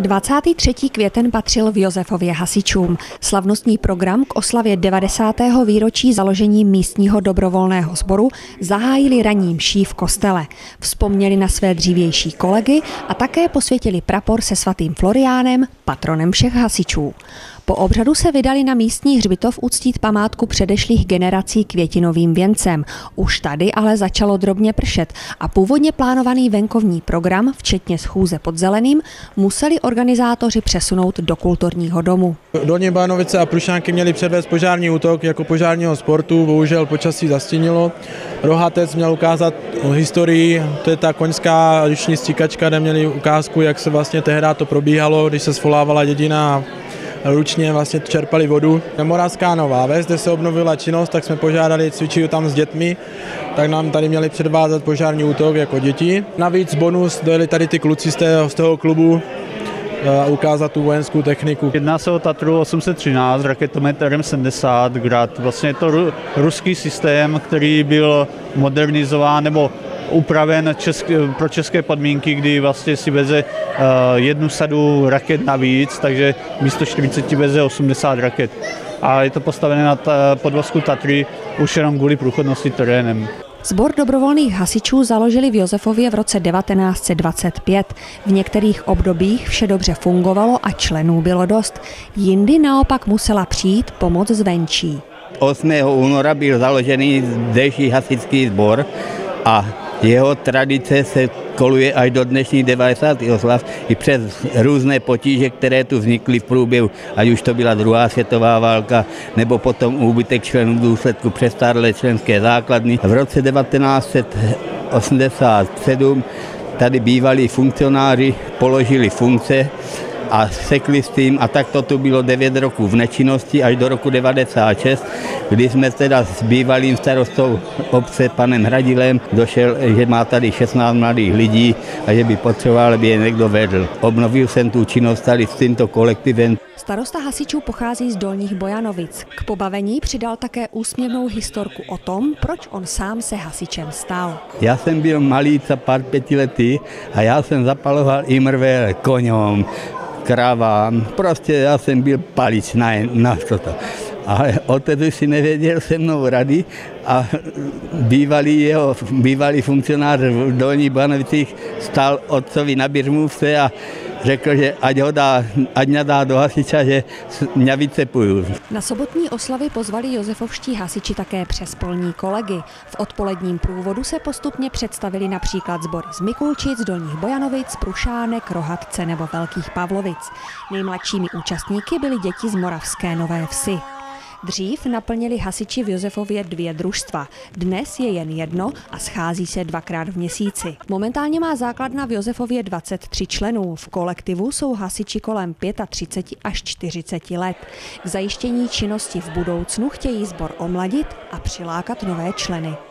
23. květen patřil v Josefově hasičům. Slavnostní program k oslavě 90. výročí založení místního dobrovolného sboru zahájili ranní mší v kostele. Vzpomněli na své dřívější kolegy a také posvětili prapor se svatým Floriánem, patronem všech hasičů. Po obřadu se vydali na místní hřbitov uctít památku předešlých generací květinovým věncem. Už tady ale začalo drobně pršet a původně plánovaný venkovní program, včetně schůze pod zeleným, museli organizátoři přesunout do kulturního domu. Dolní Bojanovice a Prušánky měli předvést požární útok jako požárního sportu, bohužel počasí zastínilo. Rohatec měl ukázat historii, to je ta koňská ruční stíkačka, kde měli ukázku, jak se vlastně tehdy to probíhalo, když se svolávala dědina. Ručně vlastně čerpali vodu. Moravská Nová Ves, kde se obnovila činnost, tak jsme požádali, cvičili tam s dětmi, tak nám tady měli předvázat požární útok jako děti. Navíc bonus dojeli tady ty kluci z toho klubu a ukázat tu vojenskou techniku. Jedná se o Tatru 813, raketomet RM 70 Grad. Vlastně je to ruský systém, který byl modernizován nebo upraven pro české podmínky, kdy vlastně si veze jednu sadu raket navíc, takže místo 40 veze 80 raket. A je to postavené na podvozku Tatry už jenom kvůli průchodnosti terénem. Sbor dobrovolných hasičů založili v Josefově v roce 1925. V některých obdobích vše dobře fungovalo a členů bylo dost. Jindy naopak musela přijít pomoc zvenčí. 8. února byl založený zdejší hasičský sbor a jeho tradice se koluje až do dnešní 90. oslav i přes různé potíže, které tu vznikly v průběhu, ať už to byla druhá světová válka, nebo potom úbytek členů v důsledku přestárlé členské základny. V roce 1987 tady bývalí funkcionáři položili funkce a sekli s tím, a tak to tu bylo 9 roků v nečinnosti až do roku 1996, kdy jsme teda s bývalým starostou obce panem Hradilem došel, že má tady 16 mladých lidí a že by potřeboval, aby je někdo vedl. Obnovil jsem tu činnost tady s tímto kolektivem. Starosta hasičů pochází z Dolních Bojanovic. K pobavení přidal také úsměvnou historku o tom, proč on sám se hasičem stal. Já jsem byl malý za pár 5 lety a já jsem zapaloval i mrvel koňom, krávám, prostě já jsem byl palič na toto. Ale otec už si nevěděl se mnou rady a bývalý funkcionář v Dolní Bohdanovicích stál otcovi na Birmůvce a řekl, že ať mě dá do hasiča, že mě vycepuju. Na sobotní oslavy pozvali josefovští hasiči také přes polní kolegy. V odpoledním průvodu se postupně představili například sbory z Mikulčic, Dolních Bojanovic, Prušánek, Rohatce nebo Velkých Pavlovic. Nejmladšími účastníky byly děti z Moravské Nové Vsi. Dřív naplnili hasiči v Josefově 2 družstva. Dnes je jen jedno a schází se 2krát v měsíci. Momentálně má základna v Josefově 23 členů. V kolektivu jsou hasiči kolem 35 až 40 let. K zajištění činnosti v budoucnu chtějí sbor omladit a přilákat nové členy.